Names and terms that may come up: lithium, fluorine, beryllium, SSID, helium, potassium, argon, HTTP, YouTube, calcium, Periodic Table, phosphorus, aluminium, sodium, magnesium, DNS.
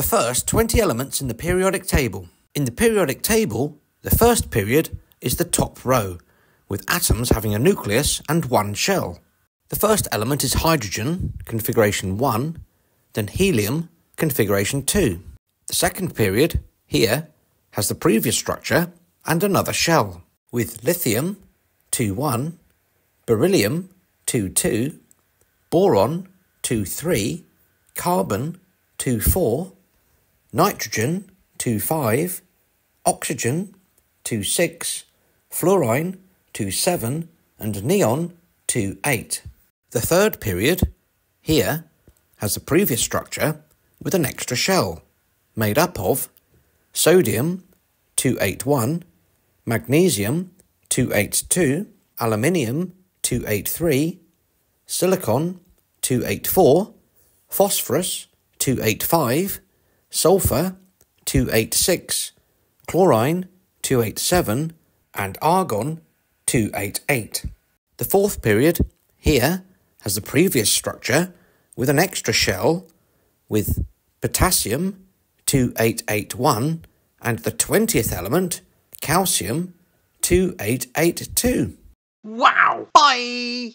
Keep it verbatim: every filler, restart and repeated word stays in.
the first twenty elements in the periodic table. In the periodic table, the first period is the top row, with atoms having a nucleus and one shell. The first element is hydrogen, configuration one, then helium, configuration two. The second period, here, has the previous structure and another shell, with lithium, two one, beryllium, two two, boron, two three, carbon, two four, nitrogen, two five, oxygen, two six, fluorine, two seven, and neon, two eight. The third period, here, has the previous structure with an extra shell, made up of sodium, two eight one, magnesium, two eight two, aluminium, two eight three, silicon, two eight four, phosphorus, two eight five, sulfur, two eight six, chlorine, two eight seven, and argon, two eight eight. The fourth period, here, has the previous structure with an extra shell with potassium, two eight eight one, and the twentieth element, calcium, two eight eight two. Wow! Bye!